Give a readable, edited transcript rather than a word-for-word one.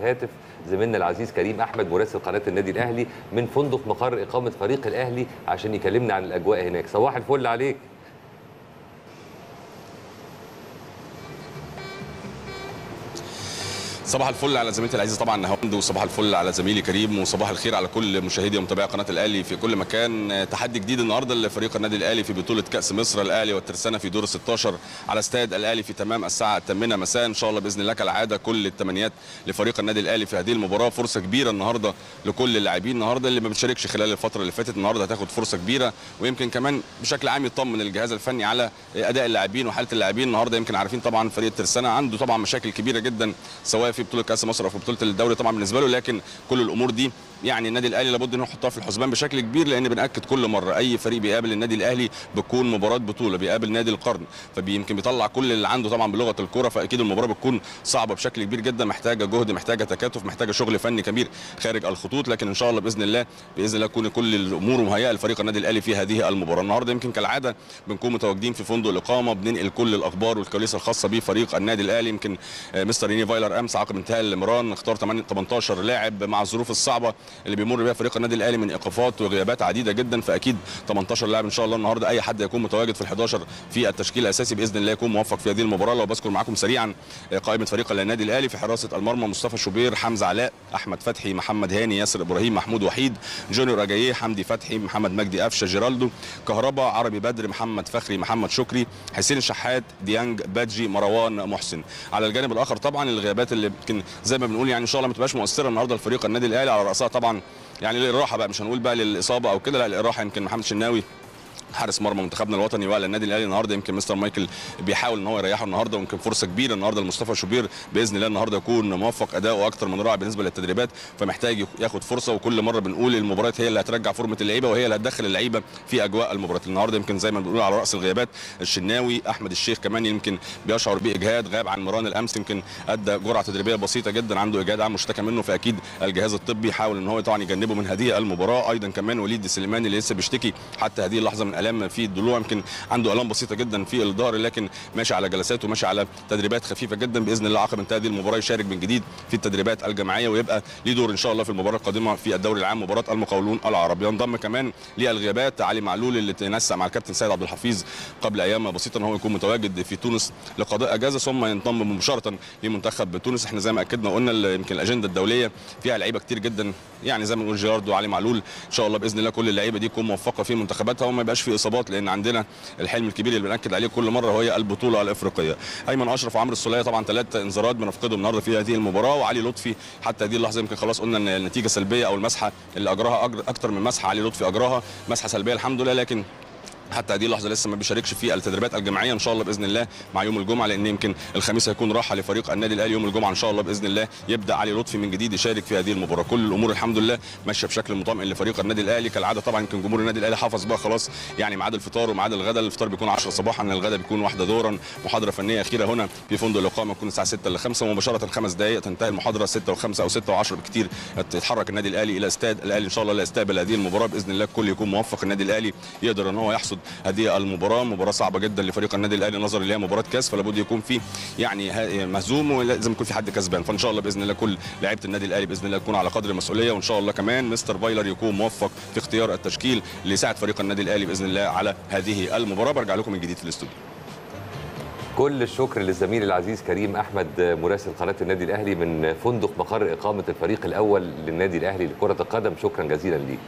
هاتف زميلنا العزيز كريم أحمد مراسل قناة النادي الأهلي من فندق مقر إقامة فريق الأهلي عشان يكلمنا عن الأجواء هناك. صباح الفل عليك. صباح الفل على زميلتي العزيزه طبعا نهاوند، وصباح الفل على زميلي كريم، وصباح الخير على كل مشاهدي ومتابعي قناه الاهلي في كل مكان. تحدي جديد النهارده لفريق النادي الاهلي في بطوله كاس مصر، الاهلي والترسانه في دور 16 على استاد الاهلي في تمام الساعه 8 مساء ان شاء الله باذن الله. كالعاده كل التمنيات لفريق النادي الاهلي في هذه المباراه، فرصه كبيره النهارده لكل اللاعبين النهارده اللي ما بتشاركش خلال الفتره اللي فاتت، النهارده هتاخد فرصه كبيره، ويمكن كمان بشكل عام يطمن الجهاز الفني على اداء اللاعبين وحاله اللاعبين النهارده. يمكن عارفين طبعا فريق الترسانه عنده طبعا مشاكل كبيره جدا سواء في بطوله كاس مصر او في بطوله الدوري طبعا بالنسبه له، لكن كل الامور دي يعني النادي الاهلي لابد انه يحطها في الحسبان بشكل كبير، لان بناكد كل مره اي فريق بيقابل النادي الاهلي بتكون مباراه بطوله، بيقابل نادي القرن فيمكن بيطلع كل اللي عنده طبعا بلغه الكوره، فاكيد المباراه بتكون صعبه بشكل كبير جدا، محتاجه جهد، محتاجه تكاتف، محتاجه شغل فني كبير خارج الخطوط، لكن ان شاء الله باذن الله تكون كل الامور مهيئه لفريق النادي الاهلي في هذه المباراه. النهارده يمكن كالعاده بنكون متواجدين في فندق الاقامه، بننقل كل الاخبار والكواليس الخاصه بفريق النادي الاهلي. يمكن مستر يني فايلر امس عقب انتهاء المران اختار 18 لاعب مع الظروف الصعبه اللي بيمر بها فريق النادي الاهلي من ايقافات وغيابات عديده جدا، فاكيد 18 لاعب ان شاء الله النهارده اي حد يكون متواجد في ال11 في التشكيل الاساسي باذن الله يكون موفق في هذه المباراه. لو بذكر معاكم سريعا قائمه فريق النادي الاهلي: في حراسه المرمى مصطفى شوبير، حمزه علاء، احمد فتحي، محمد هاني، ياسر ابراهيم، محمود وحيد، جونيور أجييه، حمدي فتحي، محمد مجدي قفشة، جيرالدو، كهربا، عربي بدر، محمد فخري، محمد شكري، حسين الشحات، ديانج، بادجي، مروان محسن. على الجانب الاخر طبعا الغيابات اللي يمكن زي ما بنقول يعني ان شاء الله ما تبقاش مؤثره النهارده لفريق النادي الاهلي، على راسها طبعا يعني للراحه بقى، مش هنقول بقى للاصابه او كده، لا للراحه، يمكن محمد شناوي حارس مرمى منتخبنا الوطني وعلى النادي الاهلي النهارده، يمكن مستر مايكل بيحاول ان هو يريحه النهارده، ويمكن فرصه كبيره النهارده لمصطفى شوبير باذن الله النهارده يكون موفق، اداؤه اكتر من رائع بالنسبه للتدريبات، فمحتاج ياخد فرصه. وكل مره بنقول المباريات هي اللي هترجع فورمه اللعيبه وهي اللي هتدخل اللعيبه في اجواء المباريات. النهارده يمكن زي ما بنقول على راس الغيابات الشناوي، احمد الشيخ كمان يمكن بيشعر باجهاد، غاب عن مران الامس، يمكن ادى جرعه تدريبيه بسيطه جدا، عنده اجهاد عام مشتكى منه، فاكيد الجهاز الطبي يحاول ان هو طبعا يجنبه من هذه المباراه. ايضا كمان وليد السليماني اللي لسه بيشتكي حتى هذه اللحظه من الام في الضلوع، يمكن عنده الام بسيطه جدا في الظهر، لكن ماشي على جلسات وماشي على تدريبات خفيفه جدا، باذن الله عقب انتهاء هذه المباراه يشارك من جديد في التدريبات الجماعيه ويبقى ليه دور ان شاء الله في المباراه القادمه في الدوري العام مباراه المقاولون العرب. ينضم كمان للغيابات علي معلول اللي تنسق مع الكابتن سيد عبد الحفيظ قبل ايام بسيطه ان هو يكون متواجد في تونس لقضاء اجازه، ثم ينضم مباشره لمنتخب تونس. احنا زي ما اكدنا وقلنا يمكن الاجنده الدوليه فيها لعيبه كتير جدا، يعني زي ما بنقول جيرالدو، علي معلول، ان شاء الله باذن الله كل اللعيبه دي تكون موفقه في منتخباتها وما يبقاش في اصابات، لان عندنا الحلم الكبير اللي بناكد عليه كل مره وهي البطوله الافريقيه. ايمن اشرف وعمرو السوليه طبعا 3 انذارات بنفقدهم النهارده في هذه المباراه، وعلي لطفي حتى هذه اللحظه يمكن خلاص قلنا ان النتيجه سلبيه او المسحه اللي اجراها اكتر من مسحه علي لطفي اجراها، مسحه سلبيه الحمد لله، لكن حتى هذه اللحظه لسه ما بيشاركش في التدريبات الجماعيه ان شاء الله باذن الله مع يوم الجمعه، لان يمكن الخميس هيكون راحه لفريق النادي الاهلي، يوم الجمعه ان شاء الله باذن الله يبدا علي لطفي من جديد يشارك في هذه المباراه. كل الامور الحمد لله ماشيه بشكل مطمئن لفريق النادي الاهلي. كالعاده طبعا يمكن جمهور النادي الاهلي حافظ بقى خلاص يعني ميعاد الفطار وميعاد الغداء، الفطار بيكون 10 صباحا، الغداء بيكون 1 ظهرا، محاضره فنيه اخيره هنا في فندق الاقامه بتكون الساعه 6 ل 5 ومباشره 5 دقائق تنتهي المحاضره، 6 و5 او 6 و10 بكثير يتحرك النادي الاهلي الى استاد الاهلي ان شاء الله ليستقبل هذه المباراه باذن الله. الكل يكون موفق، النادي الاهلي يقدر ان هو يحصد هذه المباراه، مباراه صعبه جدا لفريق النادي الاهلي نظرا ليها مباراه كاس، فلا بد يكون في يعني مهزوم ولازم يكون في حد كسبان، فان شاء الله باذن الله كل لعيبه النادي الاهلي باذن الله تكون على قدر المسؤوليه، وان شاء الله كمان مستر فايلر يكون موفق في اختيار التشكيل اللي يساعد فريق النادي الاهلي باذن الله على هذه المباراه. برجع لكم من جديد في الاستوديو. كل الشكر للزميل العزيز كريم أحمد مراسل قناة النادي الأهلي من فندق مقر إقامة الفريق الأول للنادي الأهلي لكرة القدم، شكرا جزيلا ليك.